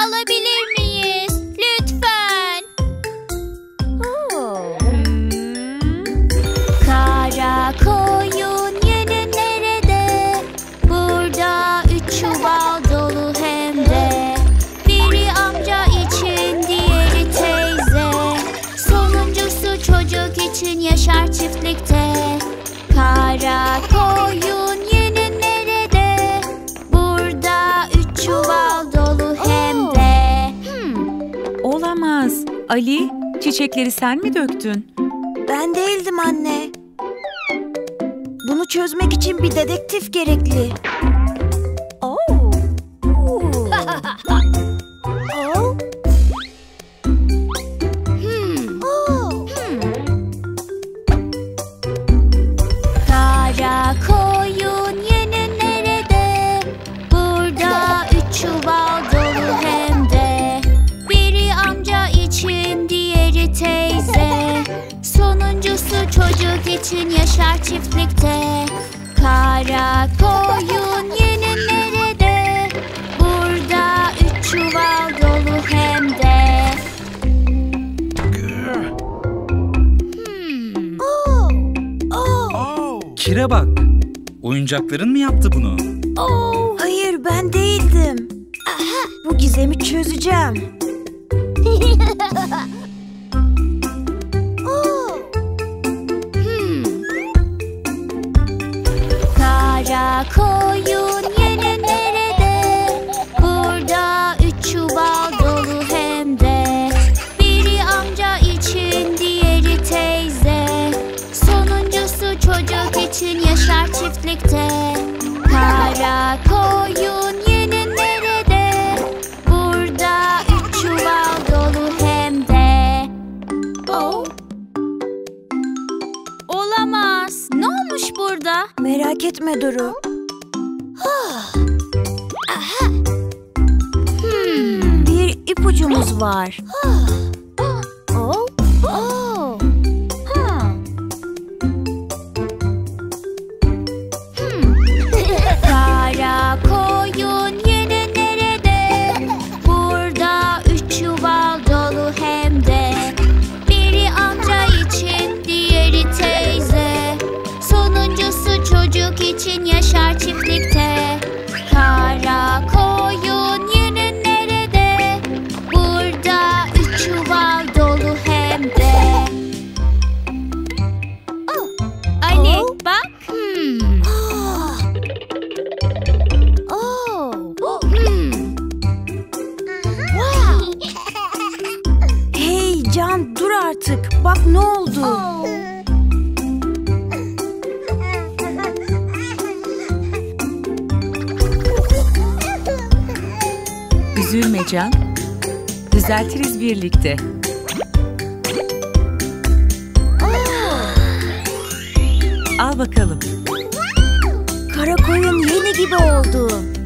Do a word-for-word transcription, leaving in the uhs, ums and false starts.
alabilir miyiz? Lütfen. Oh. Hmm. Kara koyun yeri nerede? Burada üç çuval dolu hem de. Biri amca için, diğeri teyze. Sonuncusu çocuk için yaşar çiftlikte. Kara koyun yeni nerede? Burada üç çuval dolu hem de. Hmm. Olamaz. Ali, çiçekleri sen mi döktün? Ben değildim anne. Bunu çözmek için bir dedektif gerekli. Oh. Oh. Oh. Çocuk için yaşar çiftlikte. Kara koyun yeni nerede? Burada üç çuval dolu hem de. Hmm. Oh. Oh. Oh. Kire bak. Oyuncakların mı yaptı bunu? Oh. Hayır, ben değildim. Aha. Bu gizemi çözeceğim. Kara koyun yeni nerede? Burada üç çuval dolu hem de. Biri amca için, diğeri teyze. Sonuncusu çocuk için yaşar çiftlikte. Kara koyun yeni nerede? Burada üç çuval dolu hem de. Oh. Olamaz. Ne olmuş burada? Merak etme Duru. Oh. Aha. Hmm. Bir ipucumuz var. Oh. Oh. Oh. Ha. Hmm. Kara koyun yeni nerede? Burada üç çuval dolu hem de. Biri amca için, diğeri teyze. Sonuncusu çocuk için yaşar çiftlikte. Kara koyun yeni nerede? Burada üç çuval dolu hem de. Oh. Ali oh. Bak. Hmm. Oh. Oh. Oh. Hmm. Wow. Hey Can, dur artık. Bak ne oldu? Oh. Üzülme Can, düzeltiriz birlikte. Al bakalım. Kara koyun yeni gibi oldu.